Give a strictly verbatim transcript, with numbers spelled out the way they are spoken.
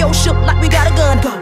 yo shook like we got a gun.